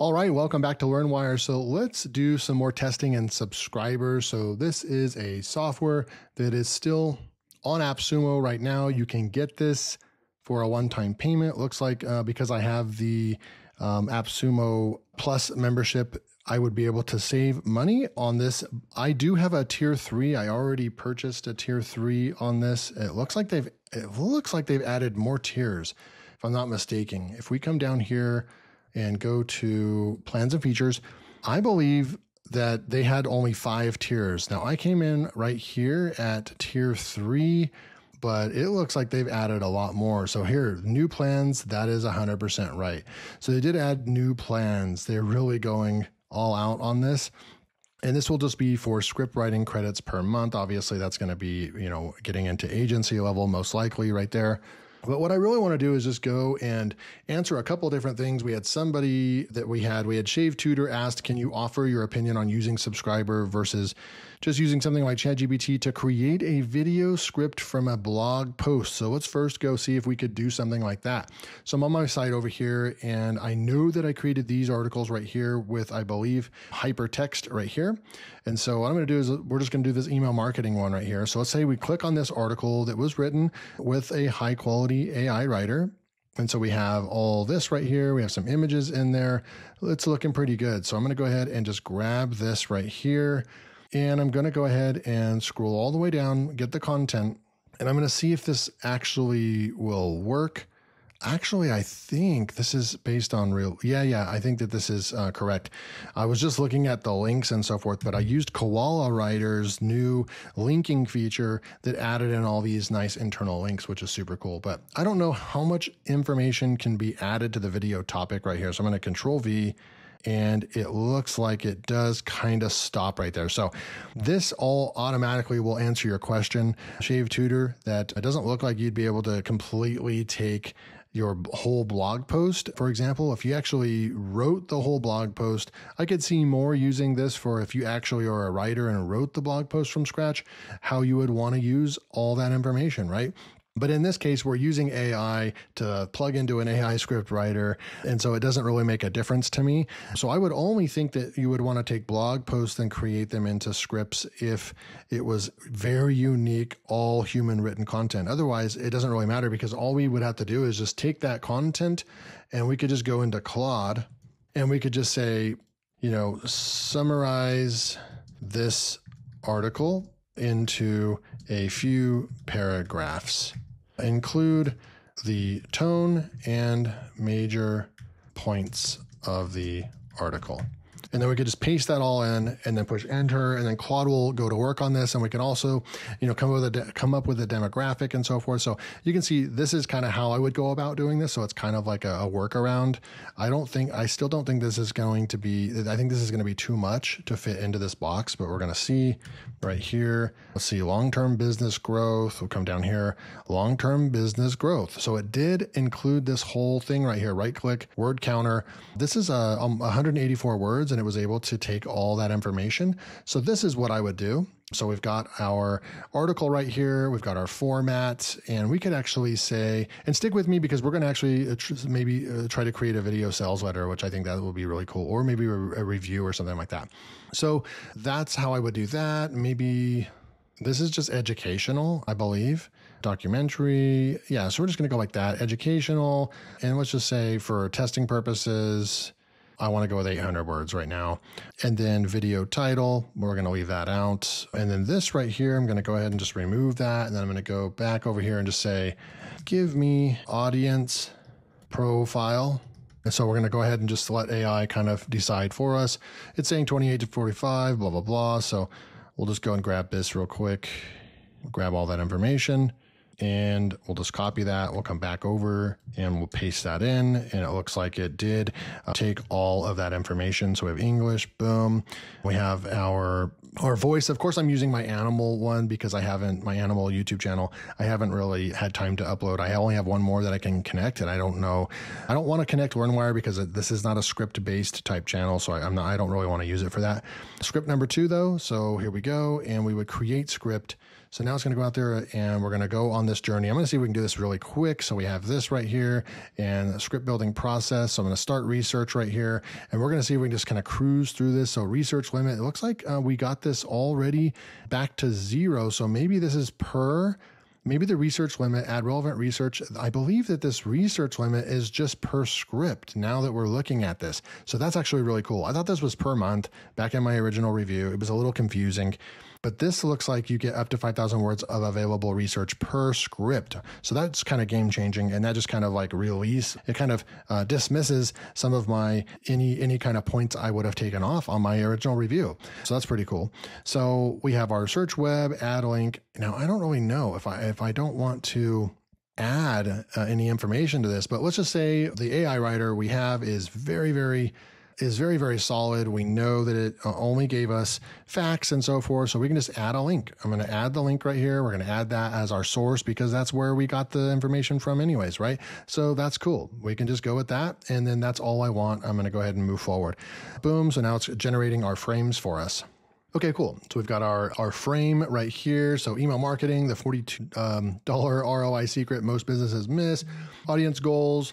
All right, welcome back to LearnWire. So let's do some more testing in Subscribr. So this is a software that is still on AppSumo right now. You can get this for a one-time payment. It looks like because I have the AppSumo Plus membership, I would be able to save money on this. I do have a tier 3. I already purchased a tier 3 on this. It looks like they've added more tiers, if I'm not mistaken. If we come down here and go to plans and features, I believe that they had only 5 tiers. Now I came in right here at tier 3, but it looks like they've added a lot more. So here, new plans, that is 100% right. So they did add new plans. They're really going all out on this. And this will just be for script writing credits per month. Obviously, that's going to be, you know, getting into agency level most likely right there. But what I really want to do is just go and answer a couple different things. We had somebody that we had ShaveTutor asked, can you offer your opinion on using Subscribr versus just using something like ChatGPT to create a video script from a blog post? So let's first go see if we could do something like that. So I'm on my site over here, and I know that I created these articles right here with, I believe, hypertext right here. And so what I'm going to do is we're just going to do this email marketing one right here. So let's say we click on this article that was written with a high quality AI writer. And so we have all this right here. We have some images in there. It's looking pretty good. So I'm going to go ahead and just grab this right here. And I'm going to go ahead and scroll all the way down, get the content. And I'm going to see if this actually will work. Actually, I think this is based on real. Yeah, I think that this is correct. I was just looking at the links and so forth, but I used Koala Writer's new linking feature that added in all these nice internal links, which is super cool. But I don't know how much information can be added to the video topic right here. So I'm going to Control V. And it looks like it does kind of stop right there. So this all automatically will answer your question, ShaveTutor, that it doesn't look like you'd be able to completely take your whole blog post. For example, if you actually wrote the whole blog post, I could see more using this for if you actually are a writer and wrote the blog post from scratch, how you would want to use all that information, right? But in this case, we're using AI to plug into an AI script writer, and so it doesn't really make a difference to me. So I would only think that you would want to take blog posts and create them into scripts if it was very unique, all human written content. Otherwise, it doesn't really matter, because all we would have to do is just take that content and we could just go into Claude and we could just say, you know, summarize this article into a few paragraphs. Include the tone and major points of the article. And then we could just paste that all in and then push enter, and then Claude will go to work on this. And we can also, you know, come up with a demographic and so forth. So you can see this is kind of how I would go about doing this. So it's kind of like a workaround. I still don't think this is going to be, I think this is going to be too much to fit into this box, but we're going to see right here. Let's see long-term business growth. We'll come down here, long-term business growth. So it did include this whole thing right here, right click, word counter. This is 184 words, and it was able to take all that information. So this is what I would do. So we've got our article right here. We've got our format, and we could actually say, and stick with me because we're going to actually maybe try to create a video sales letter, which I think that will be really cool, or maybe a review or something like that. So that's how I would do that. Maybe this is just educational, I believe. Documentary. Yeah. So we're just going to go like that, educational. And let's just say for testing purposes, I want to go with 800 words right now. And then video title, we're going to leave that out. And then this right here, I'm going to go ahead and just remove that. And then I'm going to go back over here and just say, give me audience profile. And so we're going to go ahead and just let AI kind of decide for us. It's saying 28 to 45, blah, blah, blah. So we'll just go and grab this real quick. We'll grab all that information. And we'll just copy that. We'll come back over and we'll paste that in. And it looks like it did take all of that information. So we have English, boom. We have our voice. Of course, I'm using my animal one because my animal YouTube channel, I haven't really had time to upload. I only have one more that I can connect, and I don't know. I don't want to connect LearnWire because this is not a script-based type channel. So I don't really want to use it for that. Script number 2 though. So here we go. And we would create script. So now it's going to go out there and we're going to go on this journey. I'm going to see if we can do this really quick. So we have this right here and a script building process. So I'm going to start research right here and we're going to see if we can just kind of cruise through this. So research limit, it looks like we got this already back to 0. So maybe this is per, maybe the research limit, add relevant research. I believe that this research limit is just per script now that we're looking at this. So that's actually really cool. I thought this was per month back in my original review. It was a little confusing. But this looks like you get up to 5,000 words of available research per script. So that's kind of game changing. And that just kind of like release, it kind of dismisses some of my, any kind of points I would have taken off on my original review. So that's pretty cool. So we have our search web, add link. Now, I don't really know if I don't want to add any information to this, but let's just say the AI writer we have is very, very solid. We know that it only gave us facts and so forth. So we can just add a link. I'm going to add the link right here. We're going to add that as our source because that's where we got the information from anyways, right? So that's cool. We can just go with that. And then that's all I want. I'm going to go ahead and move forward. Boom. So now it's generating our frames for us. Okay, cool. So we've got our frame right here. So email marketing, the $42 ROI secret most businesses miss, audience goals,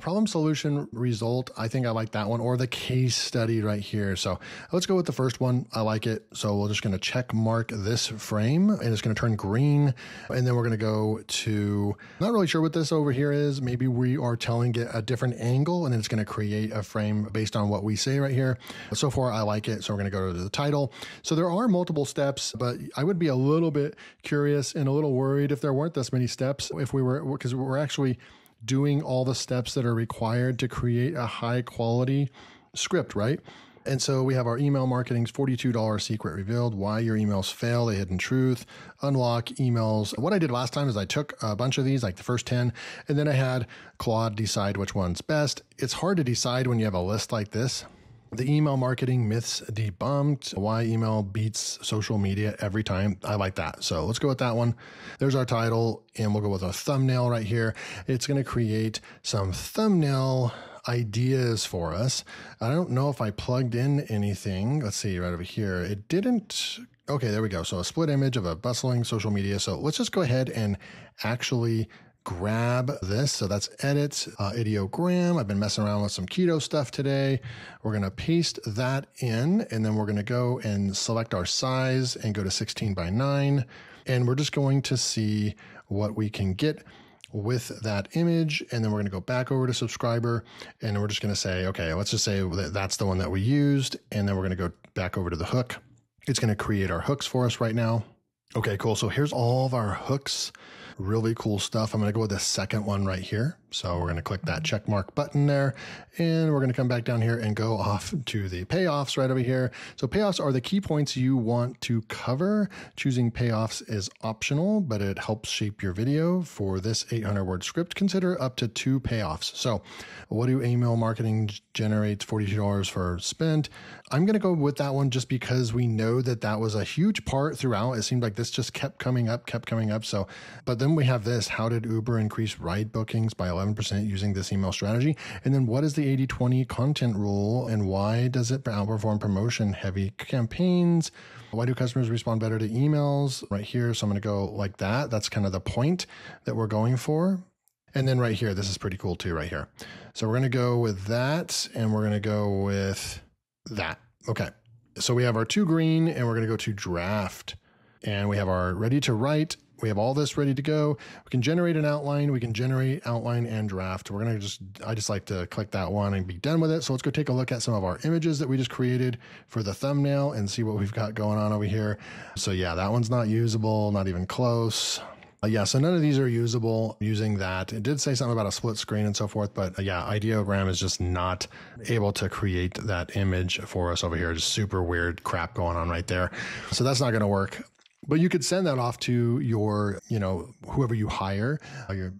problem solution result. I think I like that one, or the case study right here. So let's go with the first one. I like it. So we're just going to check mark this frame and it's going to turn green. And then we're going to go to, not really sure what this over here is. Maybe we are telling it a different angle and it's going to create a frame based on what we say right here. So far, I like it. So we're going to go to the title. So there are multiple steps, but I would be a little bit curious and a little worried if there weren't this many steps, if we were, because we're actually doing all the steps that are required to create a high quality script, right? And so we have our email marketing's $42 secret revealed, why your emails fail, the hidden truth, unlock emails. What I did last time is I took a bunch of these, like the first 10, and then I had Claude decide which one's best. It's hard to decide when you have a list like this. The email marketing myths debunked, why email beats social media every time. I like that. So let's go with that one. There's our title and we'll go with a thumbnail right here. It's going to create some thumbnail ideas for us. I don't know if I plugged in anything. Let's see right over here. It didn't. Okay, there we go. So a split image of a bustling social media. So let's just go ahead and actually grab this. So that's edits, ideogram. I've been messing around with some keto stuff today. We're going to paste that in and then we're going to go and select our size and go to 16:9. And we're just going to see what we can get with that image. And then we're going to go back over to Subscribr and we're just going to say, okay, let's just say that's the one that we used. And then we're going to go back over to the hook. It's going to create our hooks for us right now. Okay, cool. So here's all of our hooks. Really cool stuff. I'm going to go with the second one right here. So we're going to click that check mark button there and we're going to come back down here and go off to the payoffs right over here. So payoffs are the key points you want to cover. Choosing payoffs is optional, but it helps shape your video. For this 800-word script, consider up to 2 payoffs. So what do email marketing generates $42 for spent? I'm going to go with that one just because we know that that was a huge part throughout. It seemed like this just kept coming up. So, but then we have this, how did Uber increase ride bookings by 11% using this email strategy? And then what is the 80-20 content rule and why does it outperform promotion heavy campaigns? Why do customers respond better to emails right here? So I'm going to go like that. That's kind of the point that we're going for. And then right here, this is pretty cool too right here. So we're going to go with that and we're going to go with that. Okay. So we have our 2 green and we're going to go to draft and we have our ready to write. We have all this ready to go. We can generate an outline. We can generate outline and draft. We're going to just, I just like to click that one and be done with it. So let's go take a look at some of our images that we just created for the thumbnail and see what we've got going on over here. So yeah, that one's not usable, not even close. Yeah, so none of these are usable using that. It did say something about a split screen and so forth, but yeah, Ideogram is just not able to create that image for us over here. Just super weird crap going on right there. So that's not going to work. But you could send that off to your, you know, whoever you hire,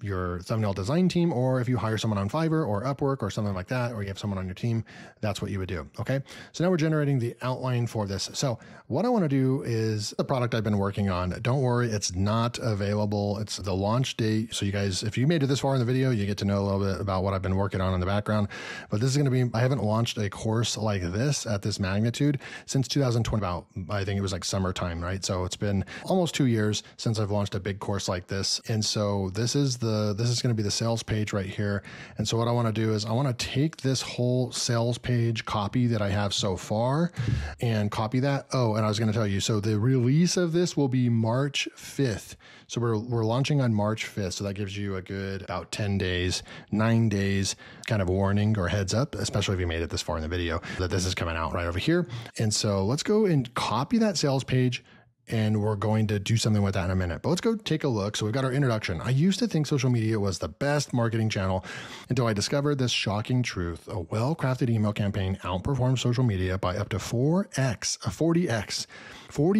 your thumbnail design team, or if you hire someone on Fiverr or Upwork or something like that, or you have someone on your team, that's what you would do. Okay. So now we're generating the outline for this. So what I want to do is the product I've been working on. Don't worry. It's not available. It's the launch date. So you guys, if you made it this far in the video, you get to know a little bit about what I've been working on in the background, but this is going to be, I haven't launched a course like this at this magnitude since 2020. About, I think it was like summertime, right? So it's been been almost 2 years since I've launched a big course like this. And so this is going to be the sales page right here. And so what I want to do is I want to take this whole sales page copy that I have so far and copy that. Oh, and I was going to tell you, so the release of this will be March 5th. So we're launching on March 5th. So that gives you a good about 10 days, 9 days kind of warning or heads up, especially if you made it this far in the video, that this is coming out right over here. And so let's go and copy that sales page. And we're going to do something with that in a minute. But let's go take a look. So we've got our introduction. I used to think social media was the best marketing channel until I discovered this shocking truth. A well-crafted email campaign outperforms social media by up to 40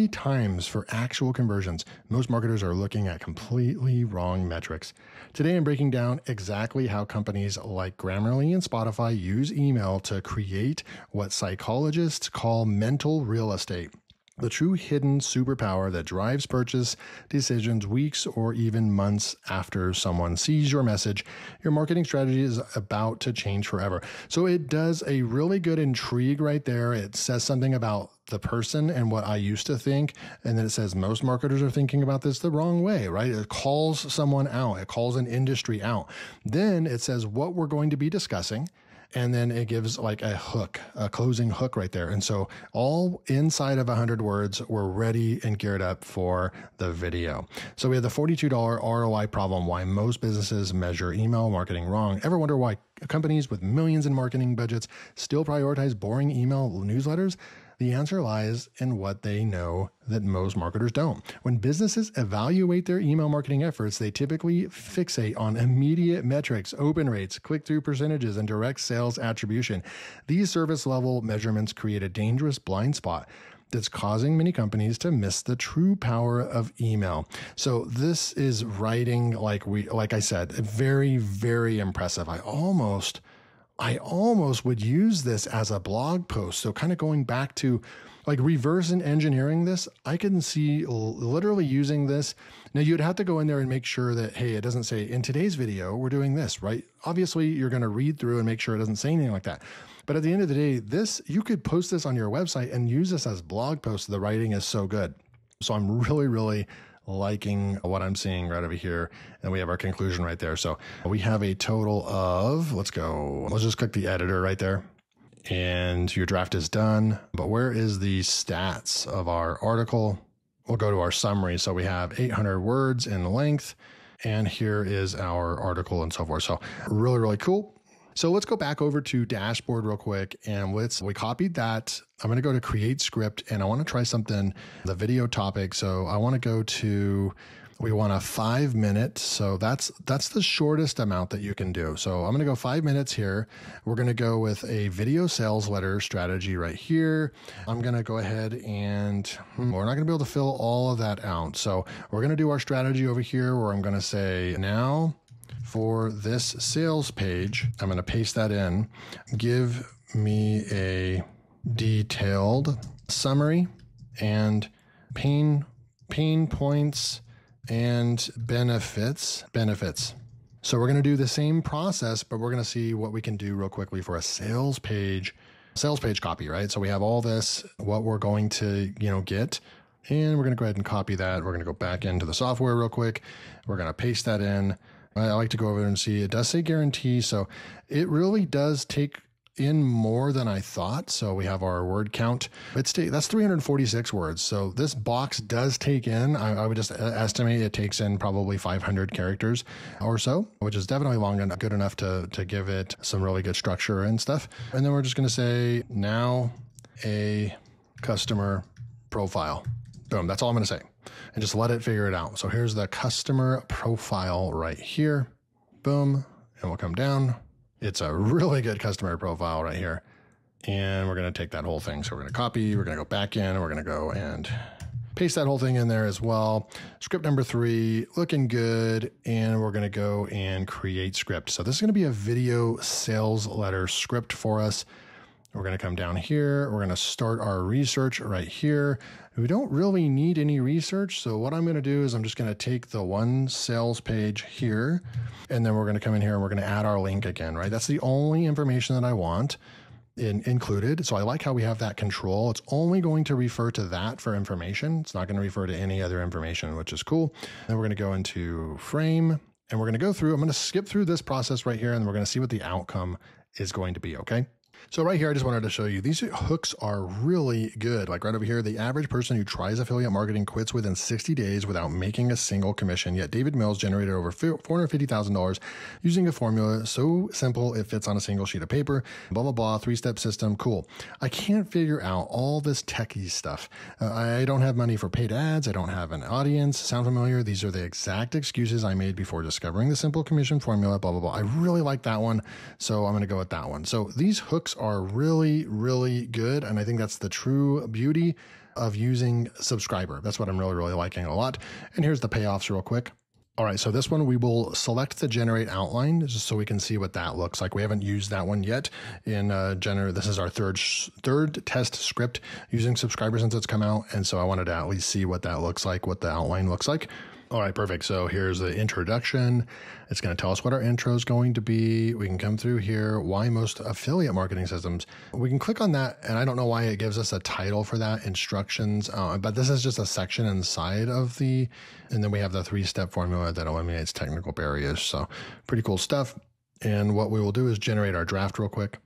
times for actual conversions. Most marketers are looking at completely wrong metrics. Today, I'm breaking down exactly how companies like Grammarly and Spotify use email to create what psychologists call mental real estate. The true hidden superpower that drives purchase decisions weeks or even months after someone sees your message. Your marketing strategy is about to change forever. So it does a really good intrigue right there. It says something about the person and what I used to think. And then it says most marketers are thinking about this the wrong way, right? It calls someone out. It calls an industry out. Then it says what we're going to be discussing. And then it gives like a hook, a closing hook right there. And so all inside of 100 words, we're ready and geared up for the video. So we have the $42 ROI problem, why most businesses measure email marketing wrong. Ever wonder why companies with millions in marketing budgets still prioritize boring email newsletters? The answer lies in what they know that most marketers don't. When businesses evaluate their email marketing efforts, they typically fixate on immediate metrics, open rates, click-through percentages, and direct sales attribution. These service-level measurements create a dangerous blind spot that's causing many companies to miss the true power of email. So this is writing, like I said, very, very impressive. I almost would use this as a blog post. So kind of going back to like reverse and engineering this, I can see literally using this. Now you'd have to go in there and make sure that, hey, it doesn't say in today's video, we're doing this, right? Obviously you're going to read through and make sure it doesn't say anything like that. But at the end of the day, this, you could post this on your website and use this as blog posts. The writing is so good. So I'm really, really liking what I'm seeing right over here. And we have our conclusion right there. So we have a total of, let's just click the editor right there. And your draft is done. But where is the stats of our article? We'll go to our summary. So we have 800 words in length. And here is our article and so forth. So really, really cool. So let's go back over to dashboard real quick. And we copied that. I'm going to go to create script and I want to try something, the video topic. So I want to go to, we want a 5 minute. So that's the shortest amount that you can do. So I'm going to go 5 minutes here. We're going to go with a video sales letter strategy right here. I'm going to go ahead and we're not going to be able to fill all of that out. So we're going to do our strategy over here where I'm going to say now, for this sales page, I'm going to paste that in. Give me a detailed summary and pain points and benefits. So we're going to do the same process, but we're going to see what we can do real quickly for a sales page copy, right? So we have all this, what we're going to, get. And we're going to go ahead and copy that. We're going to go back into the software real quick. We're going to paste that in. I like to go over and see it does say guarantee. So it really does take in more than I thought. So we have our word count. That's 346 words. So this box does take in, I would just estimate it takes in probably 500 characters or so, which is definitely long and good enough to give it some really good structure and stuff. And then we're just going to say now a customer profile. Boom. That's all I'm going to say. And just let it figure it out. So here's the customer profile right here. Boom. And we'll come down. It's a really good customer profile right here. And we're going to take that whole thing. So we're going to copy. We're going to go back in. And we're going to go and paste that whole thing in there as well. Script number 3, looking good. And we're going to go and create script. So this is going to be a video sales letter script for us. We're going to come down here. We're going to start our research right here. We don't really need any research. So what I'm going to do is I'm just going to take the one sales page here, and then we're going to come in here and we're going to add our link again, right? That's the only information that I want. included. So I like how we have that control. It's only going to refer to that for information. It's not going to refer to any other information, which is cool. Then we're going to go into frame and we're going to go through, I'm going to skip through this process right here and we're going to see what the outcome is going to be. Okay. So right here, I just wanted to show you these hooks are really good. Like right over here, the average person who tries affiliate marketing quits within 60 days without making a single commission. Yet David Mills generated over $450,000 using a formula so simple it fits on a single sheet of paper, blah, blah, blah, three-step system. Cool. I can't figure out all this techie stuff. I don't have money for paid ads. I don't have an audience. Sound familiar? These are the exact excuses I made before discovering the simple commission formula, blah, blah, blah. I really like that one. So I'm going to go with that one. So these hooks are really, really good. And I think that's the true beauty of using Subscribr. That's what I'm really, really liking a lot. And here's the payoffs real quick. All right, so this one, we will select the generate outline just so we can see what that looks like. We haven't used that one yet in generate. This is our third test script using Subscribr since it's come out. And so I wanted to at least see what that looks like, what the outline looks like. All right, perfect. So here's the introduction. It's going to tell us what our intro is going to be. We can come through here, why most affiliate marketing systems. We can click on that, and I don't know why it gives us a title for that, instructions, but this is just a section inside of the, and then we have the three-step formula that eliminates technical barriers. So pretty cool stuff. And what we will do is generate our draft real quick.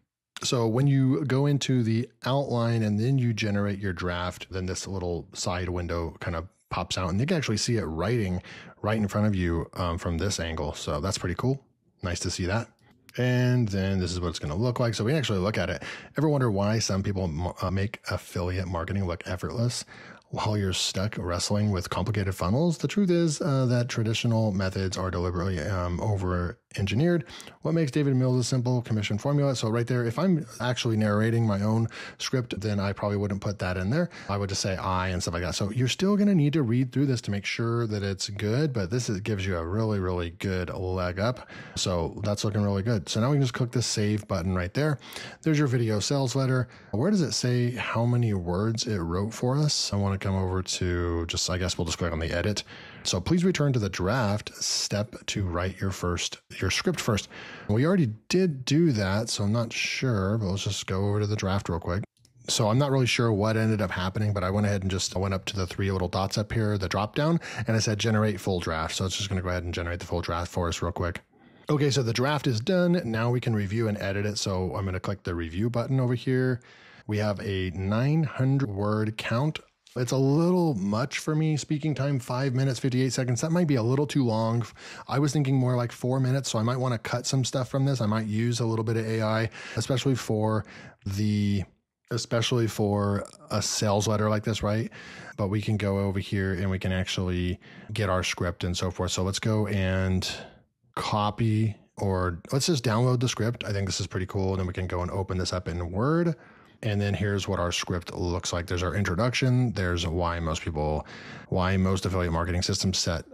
So when you go into the outline and then you generate your draft, then this little side window kind of pops out and you can actually see it writing right in front of you from this angle. So that's pretty cool. Nice to see that. And then this is what it's going to look like. So we actually look at it. Ever wonder why some people make affiliate marketing look effortless while you're stuck wrestling with complicated funnels? The truth is that traditional methods are deliberately over-engineered. What makes David Mills a simple commission formula? So right there, if I'm actually narrating my own script, then I probably wouldn't put that in there. I would just say I and stuff like that. So you're still going to need to read through this to make sure that it's good, but this is, gives you a really, really good leg up. So that's looking really good. So now we can just click the save button right there. There's your video sales letter. Where does it say how many words it wrote for us? I want to come over to just, I guess we'll just click on the edit. So please return to the draft step to write your script first. We already did do that, so I'm not sure, but let's just go over to the draft real quick. So I'm not really sure what ended up happening, but I went ahead and just went up to the three little dots up here, the drop down, and I said generate full draft. So it's just going to go ahead and generate the full draft for us real quick. Okay, so the draft is done. Now we can review and edit it. So I'm going to click the review button over here. We have a 900 word count. It's a little much for me. Speaking time, 5 minutes, 58 seconds. That might be a little too long. I was thinking more like 4 minutes. So I might want to cut some stuff from this. I might use a little bit of AI, especially for a sales letter like this, right? But we can go over here and we can actually get our script and so forth. So let's go and copy, or let's just download the script. I think this is pretty cool. And then we can go and open this up in Word. And then here's what our script looks like. There's our introduction. There's why most affiliate marketing systems set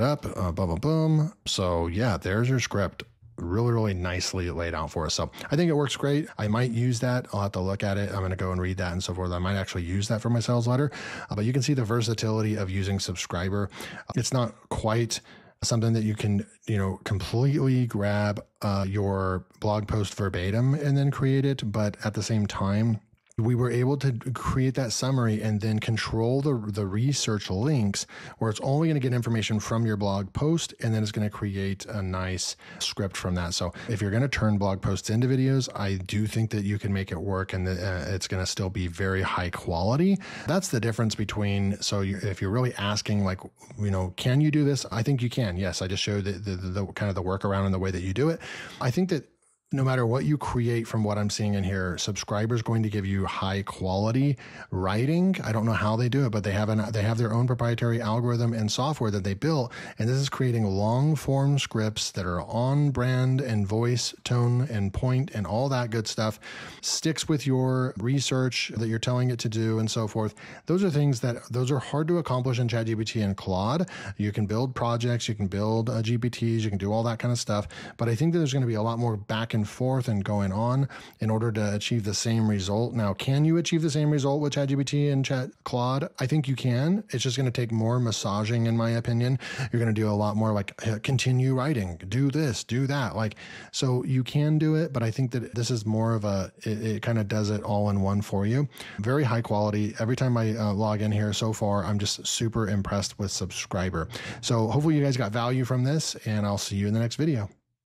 up, boom, boom, boom. So yeah, there's your script. Really, really nicely laid out for us. So I think it works great. I might use that. I'll have to look at it. I'm going to go and read that and so forth. I might actually use that for my sales letter, but you can see the versatility of using Subscribr. It's not quite something that you can, completely grab your blog post verbatim and then create it. But at the same time, we were able to create that summary and then control the research links where it's only going to get information from your blog post, and then it's going to create a nice script from that. So if you're going to turn blog posts into videos, I do think that you can make it work and it's going to still be very high quality. That's the difference between, if you're really asking like, can you do this? I think you can. Yes, I just showed the kind of the workaround and the way that you do it. I think that no matter what you create from what I'm seeing in here, Subscribr is going to give you high quality writing. I don't know how they do it, but they have their own proprietary algorithm and software that they built. And this is creating long form scripts that are on brand and voice, tone and point and all that good stuff. Sticks with your research that you're telling it to do and so forth. Those are hard to accomplish in ChatGPT and Claude. You can build projects, you can build GPTs, you can do all that kind of stuff. But I think that there's going to be a lot more back and and forth and going on in order to achieve the same result. Now, can you achieve the same result with ChatGPT and Claude? I think you can. It's just going to take more massaging, in my opinion. You're going to do a lot more like continue writing, do this, do that. Like, so you can do it, but I think that this is more of a, it kind of does it all in one for you. Very high quality. Every time I log in here so far, I'm just super impressed with Subscribr. So hopefully you guys got value from this, and I'll see you in the next video.